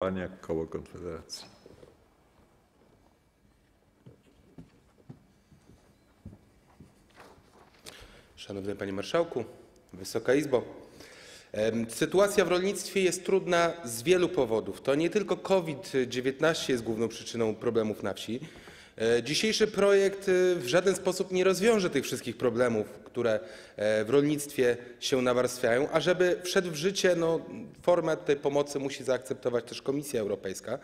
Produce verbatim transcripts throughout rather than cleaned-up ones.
Panie Koło Konfederacji. Szanowny Panie Marszałku, Wysoka Izbo. Sytuacja w rolnictwie jest trudna z wielu powodów. To nie tylko COVID dziewiętnaście jest główną przyczyną problemów na wsi. Dzisiejszy projekt w żaden sposób nie rozwiąże tych wszystkich problemów, które w rolnictwie się nawarstwiają, a żeby wszedł w życie, no, formę tej pomocy musi zaakceptować też Komisja Europejska.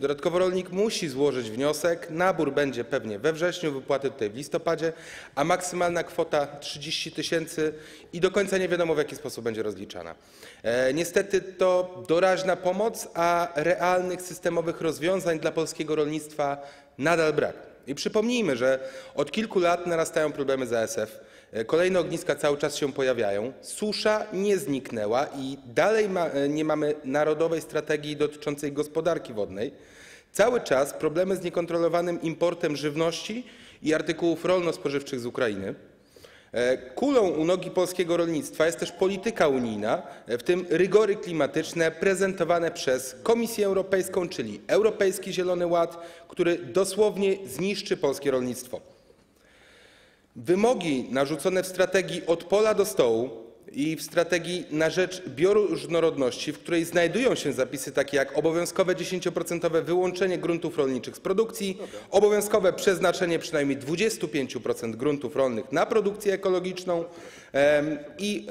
Dodatkowo rolnik musi złożyć wniosek, nabór będzie pewnie we wrześniu, wypłaty tutaj w listopadzie, a maksymalna kwota trzydzieści tysięcy i do końca nie wiadomo, w jaki sposób będzie rozliczana. E, niestety to doraźna pomoc, a realnych systemowych rozwiązań dla polskiego rolnictwa nadal brak. I przypomnijmy, że od kilku lat narastają problemy z A S F. Kolejne ogniska cały czas się pojawiają. Susza nie zniknęła i dalej ma, nie mamy narodowej strategii dotyczącej gospodarki wodnej. Cały czas problemy z niekontrolowanym importem żywności i artykułów rolno-spożywczych z Ukrainy. Kulą u nogi polskiego rolnictwa jest też polityka unijna, w tym rygory klimatyczne prezentowane przez Komisję Europejską, czyli Europejski Zielony Ład, który dosłownie zniszczy polskie rolnictwo. Wymogi narzucone w strategii Od pola do stołu i w strategii Na rzecz bioróżnorodności, w której znajdują się zapisy takie jak obowiązkowe dziesięcioprocentowe wyłączenie gruntów rolniczych z produkcji, obowiązkowe przeznaczenie przynajmniej dwudziestu pięciu procent gruntów rolnych na produkcję ekologiczną i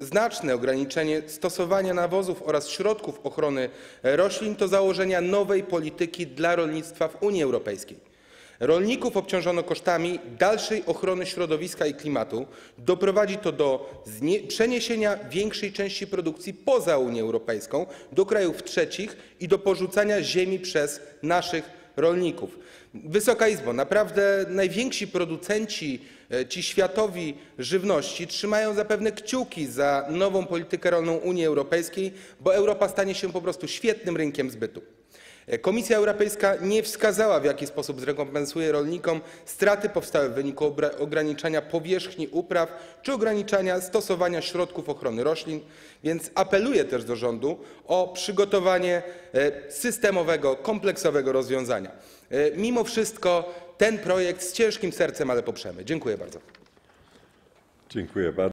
znaczne ograniczenie stosowania nawozów oraz środków ochrony roślin to założenia nowej polityki dla rolnictwa w Unii Europejskiej. Rolników obciążono kosztami dalszej ochrony środowiska i klimatu. Doprowadzi to do przeniesienia większej części produkcji poza Unię Europejską, do krajów trzecich i do porzucania ziemi przez naszych rolników. Wysoka Izbo, naprawdę najwięksi producenci, ci światowi żywności, trzymają zapewne kciuki za nową politykę rolną Unii Europejskiej, bo Europa stanie się po prostu świetnym rynkiem zbytu. Komisja Europejska nie wskazała, w jaki sposób zrekompensuje rolnikom straty powstałe w wyniku ograniczania powierzchni upraw czy ograniczania stosowania środków ochrony roślin, więc apeluję też do rządu o przygotowanie systemowego, kompleksowego rozwiązania. Mimo wszystko ten projekt z ciężkim sercem, ale poprzemy. Dziękuję bardzo. Dziękuję bardzo.